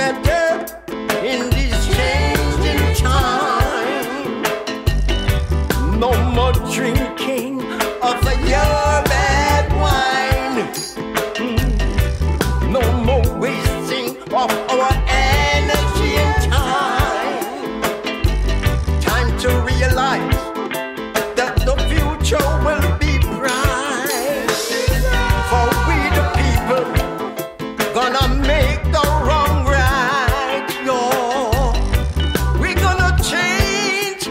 better in these changing times. No more drinking of your bad wine. No more wasting of our energy and time. Time to realize that the future will be bright. For we the people gonna make the wrong right, y'all. We're gonna change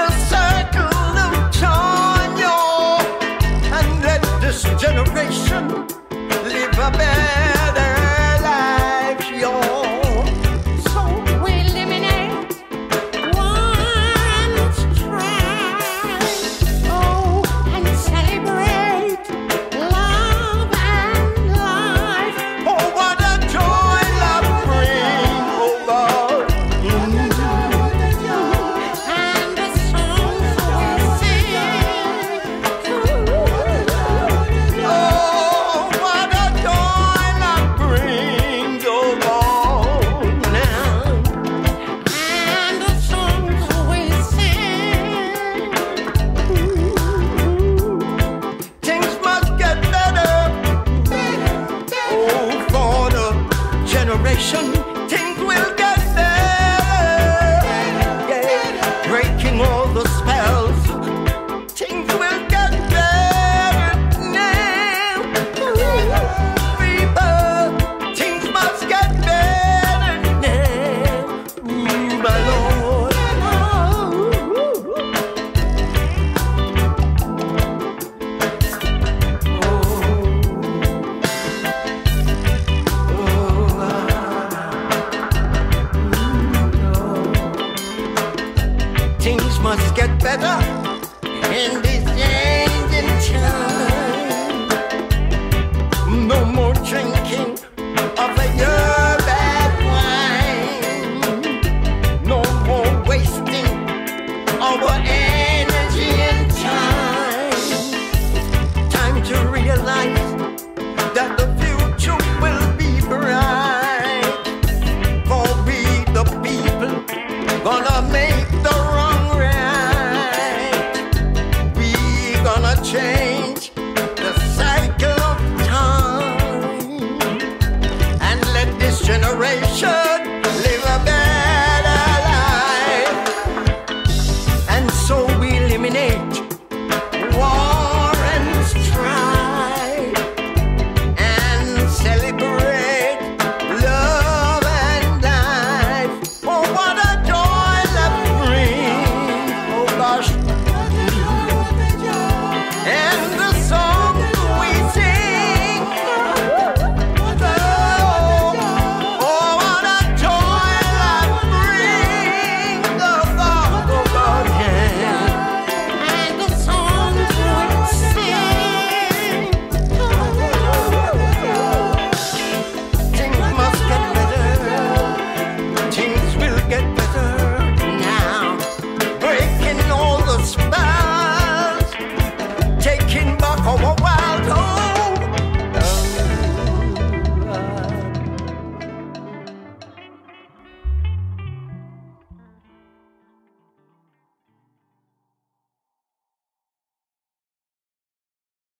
the circle of time, y'all, and let this generation live a better life, y'all. So we eliminate one stress, oh, and celebrate love and life. Oh, what a joy love brings, oh Lord. And the songs we sing, oh, what a joy love brings, oh Lord. Now and the songs we sing. Things must get better. Oh, for the generation, things will get better. Yeah. Breaking all the spells, things will get better now. Ooh, people, things must get better now. Ooh, my Lord. Things must get better in this changing time. No more drinking of your bad wine. No more wasting our energy and time. Time to realize